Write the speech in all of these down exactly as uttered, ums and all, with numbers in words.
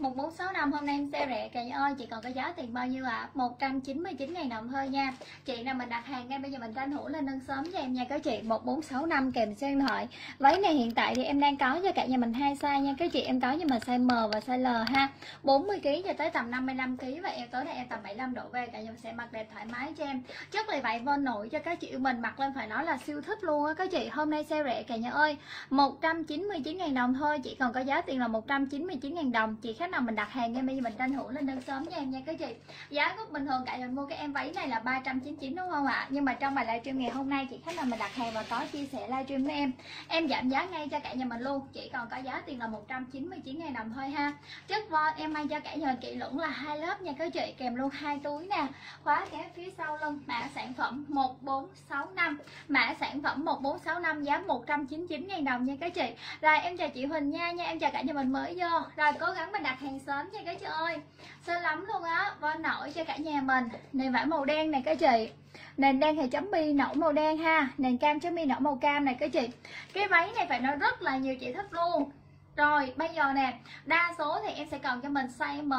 một bốn sáu năm hôm nay em sale rẻ cả nhà ơi, chị còn có giá tiền bao nhiêu ạ? À? một trăm chín mươi chín nghìn đồng thôi nha. Chị nào mình đặt hàng ngay bây giờ mình tranh thủ lên nâng sớm cho em nha các chị. một bốn sáu năm kèm số điện thoại. Váy này hiện tại thì em đang có cho cả nhà mình hai size nha các chị, em có nhưng mà size M và size L ha. bốn mươi ki lô gam cho tới tầm năm mươi lăm ki lô gam và em tối nay em tầm bảy mươi lăm độ về, cả nhà mình sẽ mặc đẹp thoải mái cho em. Chất là vậy vô nổi cho các chị, mình mặc lên phải nói là siêu thích luôn á các chị. Hôm nay sale rẻ cả nhà ơi, một trăm chín mươi chín nghìn đồng thôi, chị còn có giá tiền là một trăm chín mươi chín nghìn đồng. Chị khách nào mình đặt hàng ngay bây giờ mình tranh thủ lên đơn sớm nha em nha các chị. Giá gốc bình thường cả nhà mua cái em váy này là ba trăm chín mươi chín đúng không ạ? À? Nhưng mà trong bài livestream ngày hôm nay chị khách nào mình đặt hàng và có chia sẻ livestream với em, em giảm giá ngay cho cả nhà mình luôn. Chị còn có giá tiền là một trăm chín mươi chín nghìn đồng thôi ha. Chất vo em mang cho cả nhà mình kỹ lưỡng là hai lớp nha các chị, kèm luôn hai túi nè, khóa kéo phía sau lưng. Mã sản phẩm một bốn sáu năm, mã sản phẩm một bốn sáu năm, giá một trăm chín mươi chín nghìn đồng nha các chị. Rồi em chào chị Huỳnh nha nha, em chào cả nhà mình mới vô. Rồi cố gắng mình đặt hàng sớm nha các chị ơi, sớm lắm luôn á. Vo nổi cho cả nhà mình, nền vải màu đen này các chị, nền đen thì chấm bi nổi màu đen ha, nền cam chấm bi nổi màu cam này các chị. Cái váy này phải nói rất là nhiều chị thích luôn. Rồi bây giờ nè, đa số thì em sẽ còn cho mình size M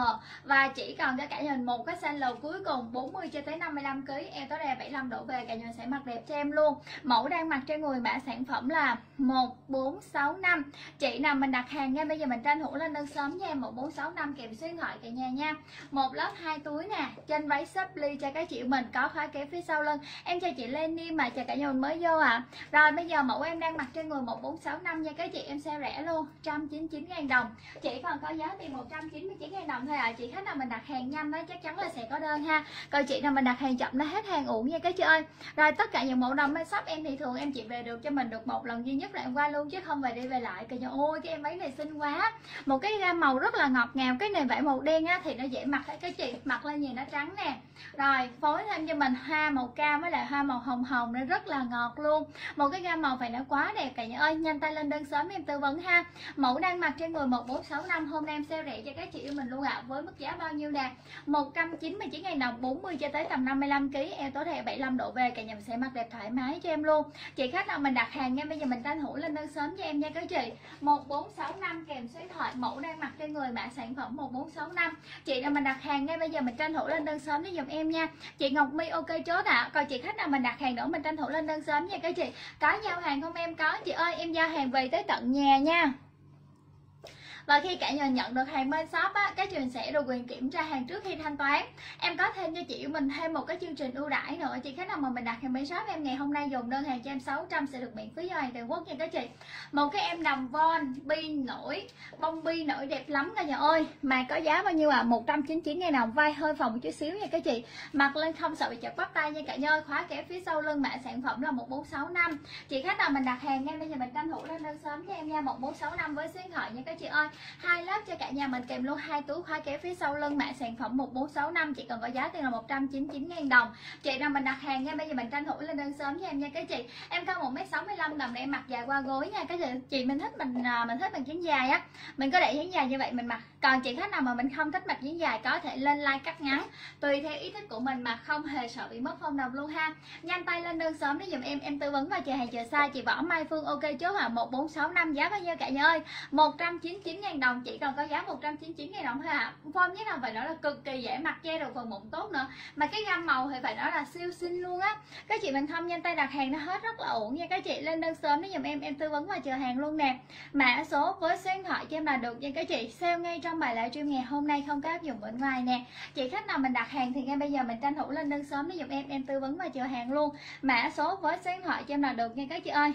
và chỉ còn cho cả nhà mình một cái size L cuối cùng. Bốn mươi cho tới năm mươi lăm ki lô gam, em tối đa bảy mươi lăm độ về, cả nhà mình sẽ mặc đẹp cho em luôn. Mẫu đang mặc trên người, mã sản phẩm là một bốn sáu năm. Chị nào mình đặt hàng ngay bây giờ mình tranh thủ lên đơn sớm nha em. Một bốn sáu năm kèm số điện thoại cả nhà nha. Một lớp hai túi nè, trên váy sắp ly cho các chị mình, có khóa kéo phía sau lưng. Em chào chị Lenny mà chào cả nhà mình mới vô ạ. À. Rồi bây giờ mẫu em đang mặc trên người một bốn sáu năm nha các chị, em sale rẻ luôn một trăm chín mươi chín nghìn đồng, chỉ còn có giá tiền một trăm chín mươi chín nghìn đồng thôi ạ. À. Chị khách nào mình đặt hàng nhanh đó chắc chắn là sẽ có đơn ha, còn chị nào mình đặt hàng chậm nó hết hàng uổng nha các chị ơi. Rồi tất cả những mẫu đồng bên shop em thì thường em chỉ về được cho mình được một lần duy nhất là em qua luôn, chứ không về đi về lại. Cả nhà ôi cái em váy này xinh quá, một cái gam màu rất là ngọt ngào, cái nền vải màu đen á thì nó dễ mặc các chị, mặc lên nhìn nó trắng nè. Rồi phối thêm cho mình hoa màu cam với lại hoa màu hồng hồng nó rất là ngọt luôn, một cái gam màu phải nó quá đẹp cả nhà ơi. Nhanh tay lên đơn sớm em tư vấn ha. Mẫu đang mặc trên người một bốn sáu năm, hôm nay em sale rẻ cho các chị yêu mình luôn ạ. À. Với mức giá bao nhiêu nè? một trăm chín mươi chín nghìn đồng, bốn mươi cho tới tầm năm mươi lăm ki lô gam, em tối thiểu bảy mươi lăm độ về, cả nhà mình sẽ mặc đẹp thoải mái cho em luôn. Chị khách nào mình đặt hàng ngay bây giờ mình tranh thủ lên đơn sớm cho em nha các chị. một bốn sáu năm kèm số điện thoại, mẫu đang mặc trên người, mã sản phẩm một bốn sáu năm. Chị nào mình đặt hàng ngay bây giờ mình tranh thủ lên đơn sớm để giùm em nha. Chị Ngọc My ok chốt ạ. À. Còn chị khách nào mình đặt hàng nữa mình tranh thủ lên đơn sớm nha các chị. Có giao hàng không em? Có chị ơi, em giao hàng về tới tận nhà nha. Và khi cả nhà nhận được hàng bên shop á, các trường sẽ được quyền kiểm tra hàng trước khi thanh toán. Em có thêm cho chị mình thêm một cái chương trình ưu đãi nữa. Chị khách nào mà mình đặt hàng bên shop em ngày hôm nay dùng đơn hàng cho em sáu trăm sẽ được miễn phí giao hàng toàn quốc nha các chị. Một cái em đầm von bi nổi, bông bi nổi đẹp lắm cả nhà ơi. Mà có giá bao nhiêu à? một trăm chín mươi chín nghìn đồng, vai hơi phồng một chút xíu nha các chị. Mặc lên không sợ bị chật bắp tay nha cả nhà ơi. Khóa kéo phía sau lưng, mã sản phẩm là một bốn sáu năm. Chị khách nào mình đặt hàng ngay bây giờ mình tranh thủ lên đơn sớm cho em nha. một bốn sáu năm với số điện thoại nha các chị ơi. Hai lớp cho cả nhà mình, kèm luôn hai túi, khóa kéo phía sau lưng, mã sản phẩm một bốn sáu năm, chỉ cần có giá tiền là một trăm chín mươi chín nghìn đồng. Chị nào mình đặt hàng ngay bây giờ mình tranh thủ lên đơn sớm cho em nha các chị. Em cao một mét sáu mươi lăm tầm này, em mặc dài qua gối nha các chị. Chị mình thích mình mình thích mình dáng dài á, mình có để dáng dài như vậy mình mặc. Còn chị khách nào mà mình không thích mặc dáng dài có thể lên like cắt ngắn tùy theo ý thích của mình, mà không hề sợ bị mất phong đồng luôn ha. Nhanh tay lên đơn sớm để giùm em em tư vấn và chờ hàng chờ sai. Chị Võ Mai Phương ok chốt à. một bốn sáu năm giá bao nhiêu cả nhà ơi? một trăm chín mươi chín nghìn đồng, chỉ còn có giá một trăm chín mươi chín nghìn đồng thôi ạ. À. Form nhất là phải nói là cực kỳ dễ mặc, che đầu phần mụn tốt nữa, mà cái gam màu thì phải nói là siêu xinh luôn á. Các chị mình không nhanh tay đặt hàng nó hết rất là uổng nha các chị. Lên đơn sớm để giùm em em tư vấn và chờ hàng luôn nè. Mã số với số điện thoại cho em là được nha các chị. Sale ngay trong bài livestream ngày hôm nay, không có áp dụng bên ngoài nè. Chị khách nào mình đặt hàng thì ngay bây giờ mình tranh thủ lên đơn sớm để giùm em em tư vấn và chờ hàng luôn. Mã số với số điện thoại cho em là được nha các chị ơi.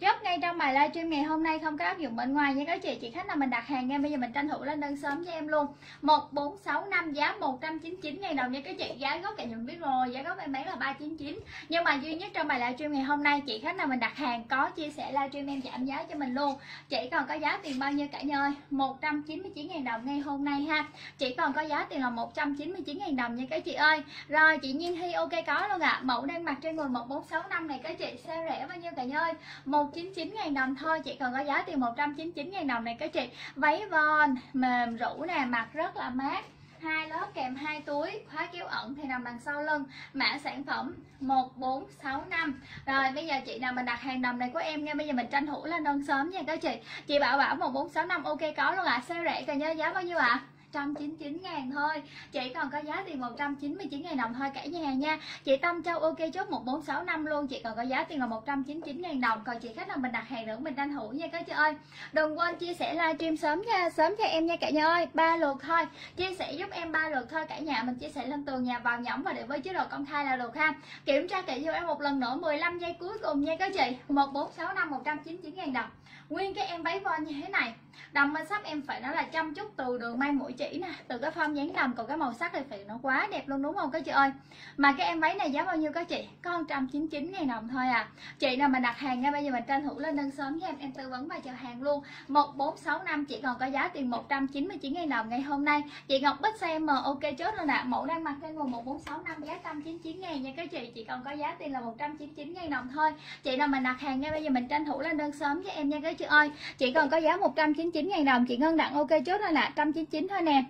Chốt ngay trong bài livestream ngày hôm nay, không có áp dụng bên ngoài nha các chị. Chị khách nào mình đặt hàng ngay bây giờ mình tranh thủ lên đơn sớm cho em luôn. một bốn sáu năm giá một trăm chín mươi chín nghìn đồng nha các chị. Giá gốc cả nhà mình biết rồi, giá gốc em bán là ba trăm chín mươi chín. Nhưng mà duy nhất trong bài livestream ngày hôm nay, chị khách nào mình đặt hàng có chia sẻ livestream em giảm giá cho mình luôn. Chỉ còn có giá tiền bao nhiêu cả nhà ơi? một trăm chín mươi chín nghìn đồng ngay hôm nay ha. Chỉ còn có giá tiền là một trăm chín mươi chín nghìn đồng nha các chị ơi. Rồi chị Nhiên Hy ok có luôn ạ. À. Mẫu đang mặc trên người một bốn sáu năm này các chị, sale rẻ bao nhiêu cả nhà ơi? một trăm chín mươi chín nghìn đồng thôi, chỉ còn có giá tiền một trăm chín mươi chín nghìn đồng này các chị. Váy von mềm rũ nè, mặc rất là mát, hai lớp kèm hai túi, khóa kéo ẩn thì nằm đằng sau lưng. Mã sản phẩm một bốn sáu năm. Rồi bây giờ chị nào mình đặt hàng đầm này của em nha, bây giờ mình tranh thủ lên đơn sớm nha các chị. Chị Bảo Bảo một bốn sáu năm ok có luôn ạ. À, siêu rẻ, cần nhớ giá bao nhiêu ạ? À? một trăm chín mươi chín ngàn thôi. Chỉ còn có giá tiền một trăm chín mươi chín ngàn đồng thôi cả nhà nha. Chị Tâm Châu ok chốt một bốn sáu năm luôn. Chị còn có giá tiền là một trăm chín mươi chín ngàn đồng. Còn chị khách là mình đặt hàng nữa mình tranh thủ nha các chị ơi. Đừng quên chia sẻ livestream sớm nha, sớm cho em nha cả nhà ơi. Ba lượt thôi. Chia sẻ giúp em ba lượt thôi cả nhà. Mình chia sẻ lên tường nhà vào nhóm và để với chế độ công khai là được ha. Kiểm tra kỹ giúp em một lần nữa mười lăm giây cuối cùng nha các chị. một bốn sáu năm một trăm chín mươi chín ngàn đồng. Nguyên cái em váy von như thế này. Đầm bên sắp em phải nói là chăm chút từ đường may mũi chỉ nè, từ cái form dáng đầm, còn cái màu sắc thì phải nó quá đẹp luôn đúng không các chị ơi. Mà cái em váy này giá bao nhiêu các chị? Có một trăm chín mươi chín ngàn đồng thôi à. Chị nào mình đặt hàng nha, bây giờ mình tranh thủ lên đơn sớm nha em, em tư vấn và chào hàng luôn. một bốn sáu năm chị còn có giá tiền một trăm chín mươi chín ngàn đồng ngày hôm nay. Chị Ngọc Bích size M ok chốt luôn ạ. À, mẫu đang mặc trên nguồn một bốn sáu năm giá một trăm chín mươi chín ngàn nha các chị. Chị còn có giá tiền là một trăm chín mươi chín ngàn đồng thôi. Chị nào mình đặt hàng nha, bây giờ mình tranh thủ lên đơn sớm cho em nha các chị ơi. Chị còn có giá một trăm chín mươi chín ngàn đồng. Chị Ngân Đặng ok chốt rồi nè, một trăm chín mươi chín thôi nè.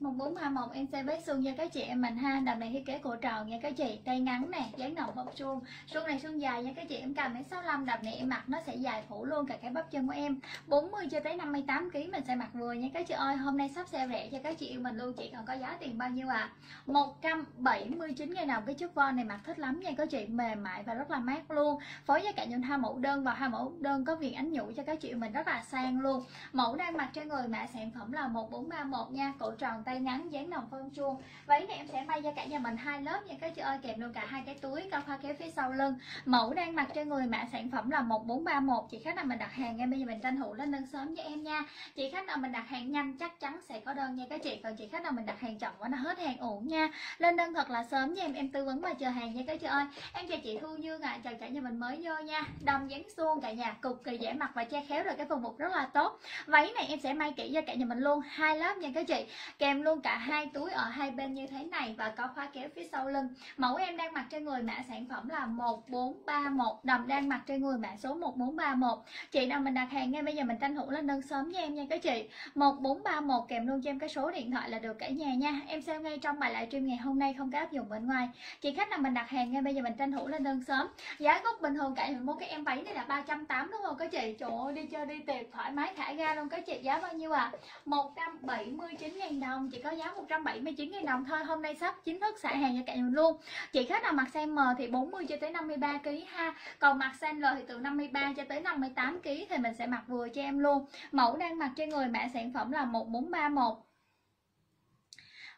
một bốn hai một em sẽ bếp xuông nha các chị em mình ha. Đầm này thiết kế cổ tròn nha các chị, tay ngắn nè, dáng động bông suông, suông này suông dài nha các chị em, cầm đến sáu mươi lăm. Đầm này em mặc nó sẽ dài phủ luôn cả cái bắp chân của em, bốn mươi cho tới năm mươi tám ki lô gam mình sẽ mặc vừa nha các chị ơi. Hôm nay sắp sale rẻ cho các chị yêu mình luôn. Chị còn có giá tiền bao nhiêu ạ? À? một trăm bảy mươi chín ngàn đồng. Cái chiếc von này mặc thích lắm nha các chị, mềm mại và rất là mát luôn. Phối với cả những hai mẫu đơn và hai mẫu đơn có viền ánh nhũ cho các chị yêu mình rất là sang luôn. Mẫu đang mặc trên người mã sản phẩm là một bốn ba một nha, cổ tròn tay ngắn, dáng nồng phong chuông. Váy này em sẽ may cho cả nhà mình hai lớp nha các chị ơi, kèm luôn cả hai cái túi cao khoa kéo phía sau lưng. Mẫu đang mặc trên người mã sản phẩm là một bốn ba một. Chị khách nào mình đặt hàng ngay bây giờ mình tranh thủ lên đơn sớm cho em nha. Chị khách nào mình đặt hàng nhanh chắc chắn sẽ có đơn nha các chị. Còn chị khách nào mình đặt hàng chậm quá nó hết hàng ổn nha. Lên đơn thật là sớm nha em, em tư vấn và chờ hàng nha các chị ơi. Em chào chị Thu Dương ạ. À, chào cả nhà mình mới vô nha. Đầm dáng suông cả nhà, cực kỳ dễ mặc và che khéo rồi, cái phần bụng rất là tốt. Váy này em sẽ may kỹ cho cả nhà mình luôn, hai lớp nha các chị. Kèm luôn cả hai túi ở hai bên như thế này và có khóa kéo phía sau lưng. Mẫu em đang mặc trên người mã sản phẩm là một bốn ba một. Đầm đang mặc trên người mã số một bốn ba một. Chị nào mình đặt hàng ngay bây giờ mình tranh thủ lên đơn sớm với em nha các chị. một bốn ba một kèm luôn cho em cái số điện thoại là được cả nhà nha. Em xem ngay trong bài livestream ngày hôm nay, không có áp dụng bên ngoài. Chị khách nào mình đặt hàng ngay bây giờ mình tranh thủ lên đơn sớm. Giá gốc bình thường cả nhà mua cái em váy này là ba trăm tám mươi đúng không các chị? Trời ơi, đi chơi đi tiệc thoải mái thả ga luôn các chị. Giá bao nhiêu ạ? À? một trăm bảy mươi chín ngàn đồng. Chỉ có giá một trăm bảy mươi chín ngàn đồng thôi. Hôm nay sắp chính thức xả hàng cho cả nhà luôn. Chị khách nào mặc size M thì bốn mươi cho tới năm mươi ba ki lô gam ha. Còn mặc size L thì từ năm mươi ba cho tới năm mươi tám ki lô gam thì mình sẽ mặc vừa cho em luôn. Mẫu đang mặc trên người mã sản phẩm là một bốn ba một.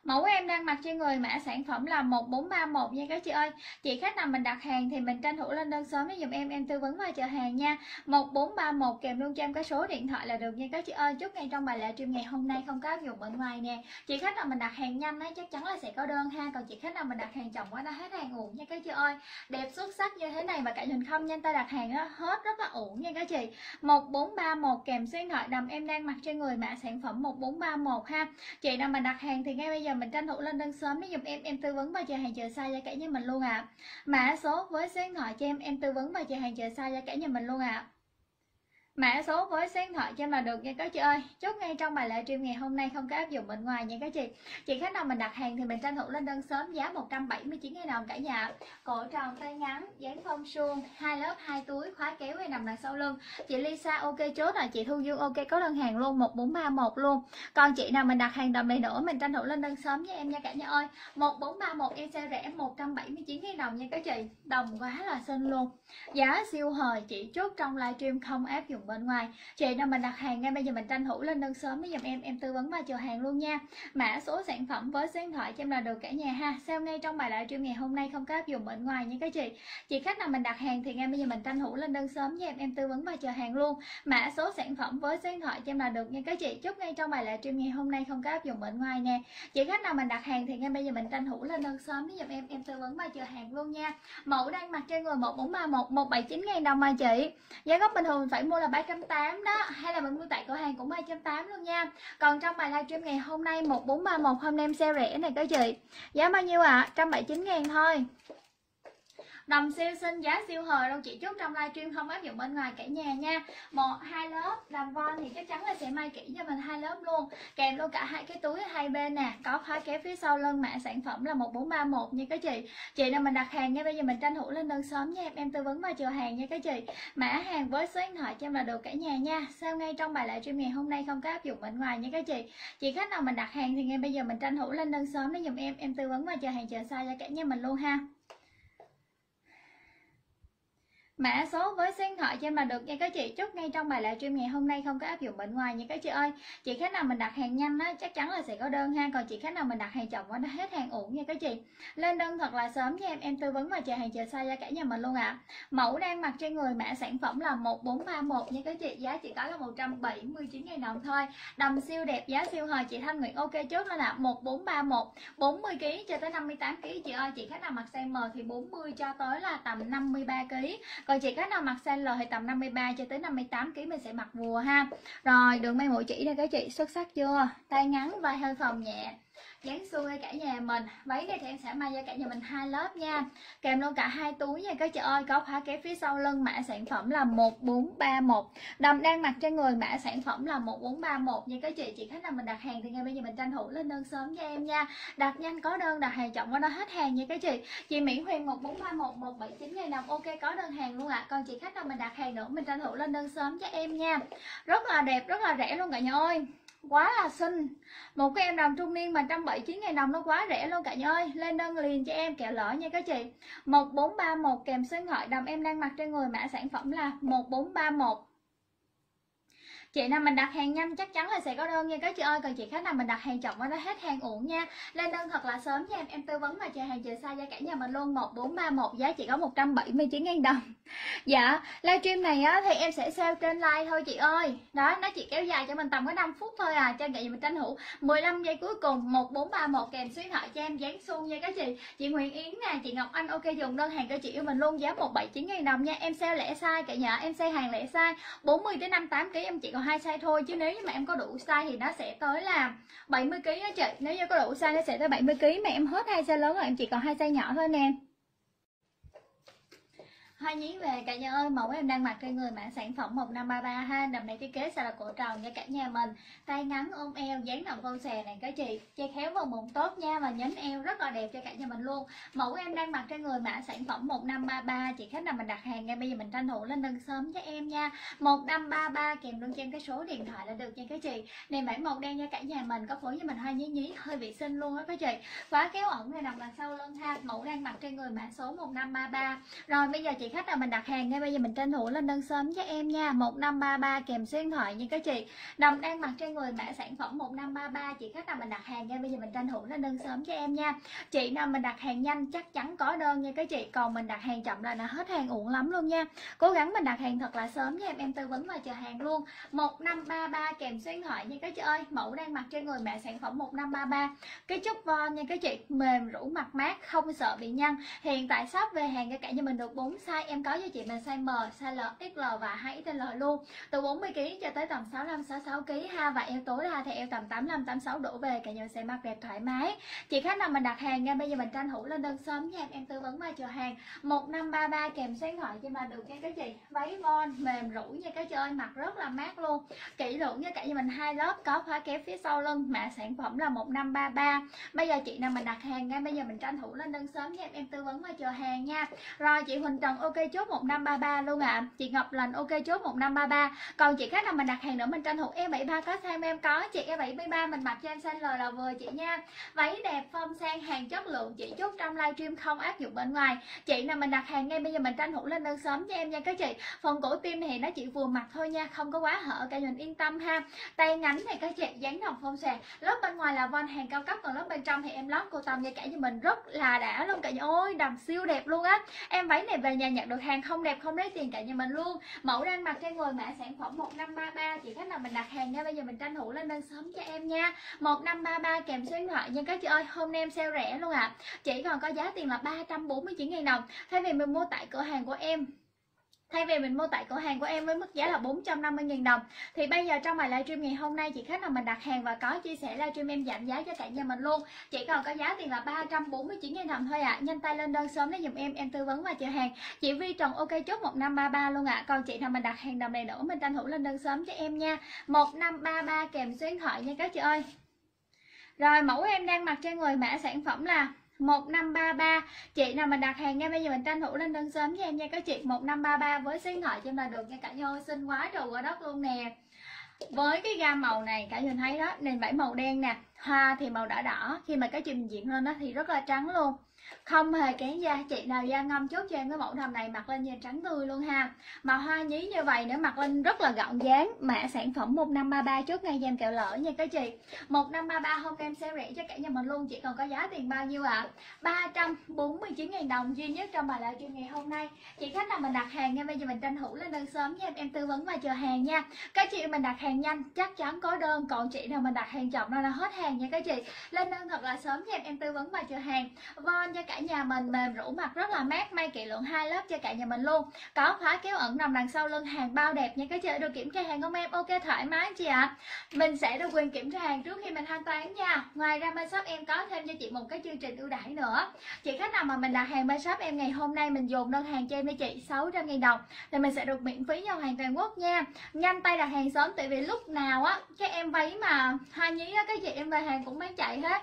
Mẫu em đang mặc trên người mã sản phẩm là một bốn ba một nha các chị ơi. Chị khách nào mình đặt hàng thì mình tranh thủ lên đơn sớm để dùm em, em tư vấn và chợ hàng nha. một bốn ba một kèm luôn cho em cái số điện thoại là được nha các chị ơi. Chốt ngay trong bài livestream ngày hôm nay, không có áp dụng bên ngoài nè. Chị khách nào mình đặt hàng nhanh á chắc chắn là sẽ có đơn ha. Còn chị khách nào mình đặt hàng chồng quá nó hết hàng ổn nha các chị ơi. Đẹp xuất sắc như thế này mà cả nhìn không nhanh ta đặt hàng đó hết rất là ổn nha các chị. một bốn ba một kèm số điện thoại. Đầm em đang mặc trên người mã sản phẩm một bốn ba một ha. Chị nào mình đặt hàng thì ngay bây giờ mình tranh thủ lên đơn sớm để giúp em em tư vấn và chờ hàng chờ size cho cả nhà mình luôn ạ. À. Mã số với số điện thoại cho em em tư vấn và chờ hàng chờ size cho cả nhà mình luôn ạ. À. Mã số với số điện thoại cho em là được nha các chị ơi. Chốt ngay trong bài livestream ngày hôm nay, không có áp dụng bên ngoài nha các chị. Chị khách nào mình đặt hàng thì mình tranh thủ lên đơn sớm, giá một trăm bảy mươi chín ngàn đồng cả nhà. Cổ tròn tay ngắn, dáng phong suông, hai lớp hai túi, khóa kéo này nằm đằng sau lưng. Chị Lisa ok chốt rồi, chị Thu Dương ok có đơn hàng luôn, một bốn ba một luôn. Còn chị nào mình đặt hàng đầm này nữa mình tranh thủ lên đơn sớm với em nha cả nhà ơi. một bốn ba một em sẽ rẻ một trăm bảy mươi chín ngàn đồng nha các chị. Đồng quá là xinh luôn. Giá siêu hời, chị chốt trong livestream không áp dụng bên ngoài. Chị nào mình đặt hàng ngay bây giờ mình tranh thủ lên đơn sớm để dùm em em tư vấn và chờ hàng luôn nha. Mã số sản phẩm với số điện thoại cho em là được cả nhà ha. Sale ngay trong bài livestream ngày hôm nay, không có áp dụng bên ngoài nha các chị. Chị khách nào mình đặt hàng thì ngay bây giờ mình tranh thủ lên đơn sớm với em em tư vấn và chờ hàng luôn. Mã số sản phẩm với số điện thoại cho em là được nha các chị. Chốt ngay trong bài livestream ngày hôm nay, không có áp dụng bên ngoài nè. Chị khách nào mình đặt hàng thì ngay bây giờ mình tranh thủ lên đơn sớm để dùm em em tư vấn và chờ hàng luôn nha. Mẫu đang mặc trên người một bốn ba một một trăm bảy mươi chín ngàn đồng mà chị. Giá gốc bình thường mình phải mua là ba trăm tám mươi đó, hay là mình mua tại cửa hàng cũng ba trăm tám mươi luôn nha. Còn trong bài livestream ngày hôm nay một bốn ba một hôm nay em sale rẻ này các chị. Giá bao nhiêu ạ? À? một trăm bảy mươi chín ngàn thôi. Đầm siêu xinh giá siêu hời đâu chị Trúc, trong livestream không áp dụng bên ngoài cả nhà nha. Một hai lớp đầm von thì chắc chắn là sẽ may kỹ cho mình hai lớp luôn, kèm luôn cả hai cái túi hai bên nè, có khóa kéo phía sau lưng, mã sản phẩm là một bốn ba một nha các chị. Chị nào mình đặt hàng nha, bây giờ mình tranh thủ lên đơn sớm nha em, em tư vấn và chừa hàng nha các chị. Mã hàng với số điện thoại cho em là được cả nhà nha, sao ngay trong bài livestream ngày hôm nay, không có áp dụng bên ngoài nha các chị. Chị khách nào mình đặt hàng thì ngay bây giờ mình tranh thủ lên đơn sớm để dùm em, em tư vấn và chừa hàng chừa size cho cả nhà mình luôn ha. Mã số với số điện thoại cho em là được nha các chị. Chúc ngay trong bài livestream ngày hôm nay, không có áp dụng bên ngoài nha các chị ơi. Chị khách nào mình đặt hàng nhanh á chắc chắn là sẽ có đơn ha, còn chị khách nào mình đặt hàng chồng nó hết hàng uổng nha các chị. Lên đơn thật là sớm nha em, em tư vấn và chờ hàng chờ size ra cả nhà mình luôn ạ. À. Mẫu đang mặc trên người, mã sản phẩm là một bốn ba một nha các chị. Giá chỉ có là một trăm bảy mươi chín nghìn đồng thôi. Đầm siêu đẹp giá siêu hời, chị Thanh Nguyễn ok trước đó là một bốn ba một, bốn mươi ki lô gam cho tới năm mươi tám ki lô gam chị ơi. Chị khách nào mặc size M thì bốn mươi cho tới là tầm năm mươi ba ki lô gam. Còn chị khách nào mặc size L thì tầm năm mươi ba cho tới năm mươi tám ki lô gam mình sẽ mặc vừa ha. Rồi đường may mũi chỉ đây các chị, xuất sắc chưa? Tay ngắn vai hơi phồng nhẹ, dáng xuôi cả nhà mình. Váy này thì em sẽ may cho cả nhà mình hai lớp nha, kèm luôn cả hai túi nha các chị ơi, có khóa kéo phía sau lưng, mã sản phẩm là một bốn ba một. Đầm đang mặc trên người, mã sản phẩm là một bốn ba một nha các chị. Chị khách nào mình đặt hàng thì ngay bây giờ mình tranh thủ lên đơn sớm cho em nha, đặt nhanh có đơn, đặt hàng chọn qua đó hết hàng nha các chị. Chị Mỹ Huyền một bốn ba một, một bảy chín nghìn đồng ok có đơn hàng luôn ạ. À. Còn chị khách nào mình đặt hàng nữa mình tranh thủ lên đơn sớm cho em nha, rất là đẹp, rất là rẻ luôn cả nhà ơi, quá là xinh. Một cái em đồng trung niên mà một trăm bảy mươi chín nghìn đồng nó quá rẻ luôn cả nhà ơi, lên đơn liền cho em kẹo lỡ nha các chị. Một bốn ba một kèm số điện thoại. Đầm em đang mặc trên người, mã sản phẩm là một bốn ba một. Chị nào mình đặt hàng nhanh chắc chắn là sẽ có đơn nha các chị ơi, còn chị khách nào mình đặt hàng chậm quá nó hết hàng uổng nha. Lên đơn thật là sớm nha em, em tư vấn mà chờ hàng chờ size cho cả nhà mình luôn. Một bốn ba một giá chỉ có một trăm bảy mươi chín nghìn đồng. Dạ, livestream này á thì em sẽ sale trên live thôi chị ơi. Đó, nó chỉ kéo dài cho mình tầm có năm phút thôi à, cho cả nhà mình tranh thủ. Mười lăm giây cuối cùng. Một bốn ba một kèm số điện thoại cho em, dán xuông nha các chị. Chị Nguyễn Yến nè, chị Ngọc Anh ok dùng đơn hàng cho chị yêu mình luôn, giá một trăm bảy mươi chín nghìn đồng nha. Em sale lẻ size cả nhà, em sale hàng lẻ size bốn mươi đến năm mươi tám ki lô gam, em chỉ còn hai size thôi, chứ nếu như mà em có đủ size thì nó sẽ tới là bảy mươi ki lô gam đó chị. Nếu như có đủ size nó sẽ tới bảy mươi ki lô gam, mà em hết hai size lớn rồi, em chỉ còn hai size nhỏ thôi nè. Hoa nhí về cả nhà ơi, mẫu em đang mặc trên người, mã sản phẩm một năm ba ba ha. Đầm này thiết kế sẽ là cổ tròn nha cả nhà mình, tay ngắn ôm eo, dáng động con xè này các chị, che khéo vào mụn tốt nha, và nhánh eo rất là đẹp cho cả nhà mình luôn. Mẫu em đang mặc trên người, mã sản phẩm một năm ba ba. Chị khách nào mình đặt hàng ngay bây giờ mình tranh thủ lên đơn sớm cho em nha, một năm ba ba kèm luôn cho em cái số điện thoại là được nha các chị. Nền bản màu đen nha cả nhà mình, có phối với mình hoa nhí nhí hơi bị xinh luôn á các chị. Khóa kéo ẩn này nằm đằng sau lưng ha. Mẫu đang mặc trên người, mã số một năm ba ba. Rồi bây giờ chị Chị khách nào mình đặt hàng ngay bây giờ mình tranh thủ lên đơn sớm cho em nha, một năm ba ba kèm số điện thoại nha các chị. Đầm đang mặc trên người, mã sản phẩm một năm ba ba. Chị khách nào mình đặt hàng ngay bây giờ mình tranh thủ lên đơn sớm cho em nha. Chị nào mình đặt hàng nhanh chắc chắn có đơn nha các chị, còn mình đặt hàng chậm là nó hết hàng uổng lắm luôn nha. Cố gắng mình đặt hàng thật là sớm nha em, em tư vấn và chờ hàng luôn. một năm ba ba kèm số điện thoại nha các chị ơi. Mẫu đang mặc trên người, mã sản phẩm một năm ba ba. Cái chúc von nha các chị, mềm rũ mặt mát, không sợ bị nhăn. Hiện tại shop về hàng cho cả nhà mình được bốn size. Em có cho chị mình size M, size L, ích lờ và hai ích lờ luôn, từ bốn mươi ki lô gam cho tới tầm sáu mươi lăm sáu mươi sáu ki lô gam ha, và eo tối đa thì eo tầm tám mươi lăm tám mươi sáu đổ về, cả nhà sẽ mặc đẹp thoải mái. Chị khách nào mình đặt hàng ngay bây giờ mình tranh thủ lên đơn sớm nha, em tư vấn và chờ hàng. Một năm ba ba kèm số điện thoại cho mà được nha các chị. Váy von mềm rũ nha các chị ơi, mặc rất là mát luôn, kỹ lưỡng nha cả nhà mình, hai lớp có khóa kéo phía sau lưng, mã sản phẩm là một năm ba ba. Bây giờ chị nào mình đặt hàng ngay bây giờ mình tranh thủ lên đơn sớm nha, em tư vấn và chờ hàng nha. Rồi chị Huỳnh Trần ok chốt một năm ba ba luôn ạ. À. Chị Ngọc Lành ok chốt một năm ba ba. Còn chị khách nào mình đặt hàng nữa mình tranh thủ E bảy ba có thêm, em có chị E bảy ba mình mặc cho em size L là vừa chị nha. Váy đẹp phong sang, hàng chất lượng chị chốt trong livestream không áp dụng bên ngoài. Chị nào mình đặt hàng ngay bây giờ mình tranh thủ lên đơn sớm cho em nha các chị. Phần cổ tim thì nó chỉ vừa mặt thôi nha, không có quá hở, cả nhà mình yên tâm ha. Tay ngắn này các chị, dáng đồng phong sàng. Lớp bên ngoài là von hàng cao cấp, còn lớp bên trong thì em lót cô tầm cho cả nhà mình rất là đã luôn cả nhà ơi, đầm siêu đẹp luôn á. Em váy này về nhà nhận được hàng không đẹp không lấy tiền cả nhà mình luôn. Mẫu đang mặc trên người, mã sản phẩm một năm ba ba. Chị khách nào mình đặt hàng ngay bây giờ mình tranh thủ lên đơn sớm cho em nha, một năm ba ba kèm số điện thoại nha các chị ơi. Hôm nay em sale rẻ luôn ạ. À. Chỉ còn có giá tiền là ba trăm bốn mươi chín nghìn đồng, thay vì mình mua tại cửa hàng của em Thay vì mình mua tại cửa hàng của em với mức giá là bốn trăm năm mươi nghìn đồng thì bây giờ trong bài livestream ngày hôm nay chị khách nào mình đặt hàng và có chia sẻ livestream em giảm giá cho cả nhà mình luôn. Chỉ còn có giá tiền là ba trăm bốn mươi chín nghìn đồng thôi ạ. À. Nhanh tay lên đơn sớm để dùm em em tư vấn và chờ hàng. Chị Vi Trần OK chốt một năm ba ba luôn ạ. À. Còn chị nào mình đặt hàng đồng này nữa mình tranh thủ lên đơn sớm cho em nha. một năm ba ba kèm xuyến thoại nha các chị ơi. Rồi mẫu em đang mặc trên người mã sản phẩm là một năm ba ba. Chị nào mình đặt hàng ngay bây giờ mình tranh thủ lên đơn sớm cho em nha các chị. Một năm ba ba với số điện thoại cho em là được nha cả nhà. Xinh quá trời quá đất luôn nè. Với cái gam màu này cả nhà thấy đó, nền vải màu đen nè, hoa thì màu đỏ đỏ, khi mà cái trình diện lên đó thì rất là trắng luôn, không hề kén da. Chị nào da ngâm chốt cho em cái mẫu đầm này, mặc lên nhìn trắng tươi luôn ha, mà hoa nhí như vậy nữa mặc lên rất là gọn dáng. Mã sản phẩm một năm ba ba chốt ngay em kẹo lỡ nha các chị. Một năm ba ba hôm nay em sẽ rẻ cho cả nhà mình luôn. Chỉ còn có giá tiền bao nhiêu ạ? À? ba trăm bốn mươi chín nghìn đồng duy nhất trong bài livestream ngày hôm nay. Chị khách nào mình đặt hàng ngay bây giờ mình tranh thủ lên đơn sớm nha em, em tư vấn và chờ hàng nha các chị. Mình đặt hàng nhanh chắc chắn có đơn, còn chị nào mình đặt hàng chậm nó là hết hàng nha các chị. Lên đơn thật là sớm nha em, em tư vấn và chờ hàng. Von cho cả nhà mình mềm rũ mặt rất là mát, may kỹ lượng hai lớp cho cả nhà mình luôn. Có khóa kéo ẩn nằm đằng sau lưng, hàng bao đẹp nha các chị. Được kiểm tra hàng không em? OK thoải mái chị ạ. À. Mình sẽ được quyền kiểm tra hàng trước khi mình thanh toán nha. Ngoài ra bên shop em có thêm cho chị một cái chương trình ưu đãi nữa. Chị khách nào mà mình đặt hàng bên shop em ngày hôm nay mình dồn đơn hàng cho em với chị sáu trăm nghìn đồng thì mình sẽ được miễn phí giao hàng toàn quốc nha. Nhanh tay đặt hàng sớm tại vì lúc nào á cái em váy mà hoa nhí á cái chị em về hàng cũng bán chạy hết.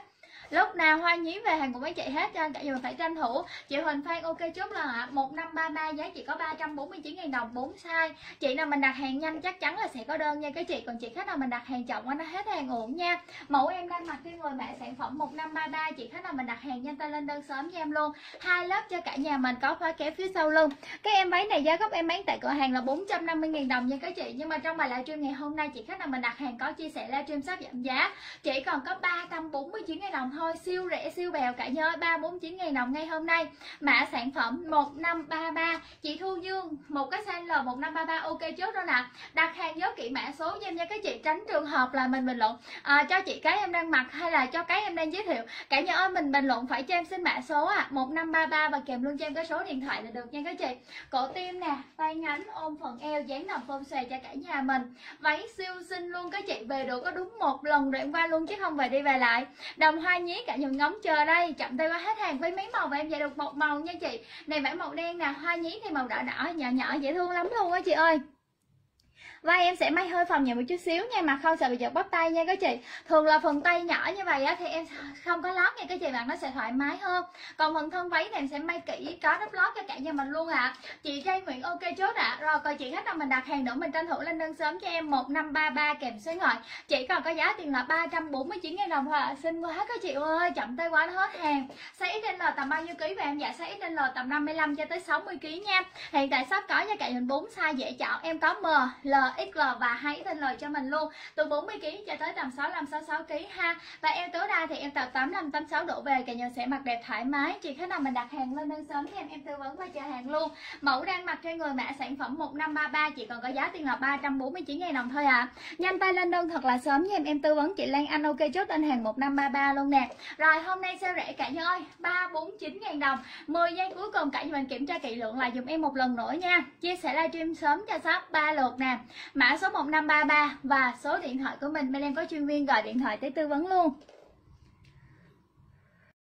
Lúc nào hoa nhí về hàng cũng mới chạy hết cho anh cả nhà phải tranh thủ. Chị Huỳnh Phan OK chốt là một năm ba ba, giá chỉ có ba trăm bốn mươi chín nghìn đồng, bốn size. Chị nào mình đặt hàng nhanh chắc chắn là sẽ có đơn nha các chị. Còn chị khách nào mình đặt hàng chậm nó hết hàng uổng nha. Mẫu em đang mặc trên người mã sản phẩm một năm ba ba. Chị khách nào mình đặt hàng nhanh tay lên đơn sớm cho em luôn. Hai lớp cho cả nhà mình, có khóa kéo phía sau lưng. Cái em váy này giá gốc em bán tại cửa hàng là bốn trăm năm mươi nghìn đồng nha các chị. Nhưng mà trong bài livestream ngày hôm nay chị khách nào mình đặt hàng có chia sẻ livestream shop giảm giá chỉ còn có ba trăm bốn mươi chín nghìn đồng thôi. Siêu rẻ siêu bèo cả nhà ơi, ba trăm bốn mươi chín nghìn đồng ngay hôm nay. Mã sản phẩm một năm ba ba. Chị Thu Dương một cái size L một năm ba ba OK chốt rồi nè. Đặt hàng nhớ kỹ mã số cho em nha các chị, tránh trường hợp là mình bình luận à, cho chị cái em đang mặc hay là cho cái em đang giới thiệu. Cả nhà ơi mình bình luận phải cho em xin mã số à, một năm ba ba và kèm luôn cho em cái số điện thoại là được nha các chị. Cổ tim nè, tay nhánh, ôm phần eo, dáng nằm phông xòe cho cả nhà mình. Váy siêu xinh luôn các chị, về được có đúng một lần rồi em qua luôn chứ không về đi về lại. Đồng hoa nhí cả nhà ngóng chờ đây, chậm tay qua hết hàng với mấy màu và em về được một màu nha chị. Này vải màu đen nè, hoa nhí thì màu đỏ đỏ nhỏ nhỏ dễ thương lắm luôn á chị ơi. Và em sẽ may hơi phòng nhẹ một chút xíu nha, mà không sợ bị giật bắp tay nha các chị. Thường là phần tay nhỏ như vậy á thì em không có lót nha các chị, bạn nó sẽ thoải mái hơn. Còn phần thân váy thì em sẽ may kỹ, có đắp lót cho cả nhà mình luôn ạ. À. Chị Trai Nguyễn OK chốt ạ. À. Rồi coi chị khách nào mình đặt hàng nữa mình tranh thủ lên đơn sớm cho em một năm ba ba kèm số gọi. Chỉ còn có giá tiền là ba trăm bốn mươi chín nghìn đồng thôi ạ. À. Xinh quá các chị ơi, chậm tay quá nó hết hàng. Size ích lờ tầm bao nhiêu ký và em? Dạ size ích lờ tầm năm mươi lăm cho tới sáu mươi kg nha. Hiện tại shop có cho cả nhà bốn size dễ chọn, em có M, L, ích lờ và hai ích lờ cho mình luôn. Từ bốn mươi ki lô gam cho tới tầm sáu mươi lăm sáu mươi sáu ki lô gam ha. Và em tối đa thì em tập tám mươi lăm tám mươi sáu độ về, cả nhà sẽ mặc đẹp thoải mái. Chị khách nào mình đặt hàng lên đơn sớm thì em em tư vấn và chờ hàng luôn. Mẫu đang mặc trên người mã sản phẩm một năm ba ba, chỉ còn có giá tiền là ba trăm bốn mươi chín nghìn đồng thôi à. Nhanh tay lên đơn thật là sớm nha em em tư vấn. Chị Lan Anh OK chốt đơn hàng một năm ba ba luôn nè. Rồi hôm nay sale rẻ cả nhà ơi, ba trăm bốn mươi chín nghìn đồng. mười giây cuối cùng cả nhà mình kiểm tra kỹ lượng là dùm em một lần nữa nha. Chia sẻ livestream sớm cho shop ba lượt nè. Mã số một năm ba ba và số điện thoại của mình, bên em có chuyên viên gọi điện thoại tới tư vấn luôn.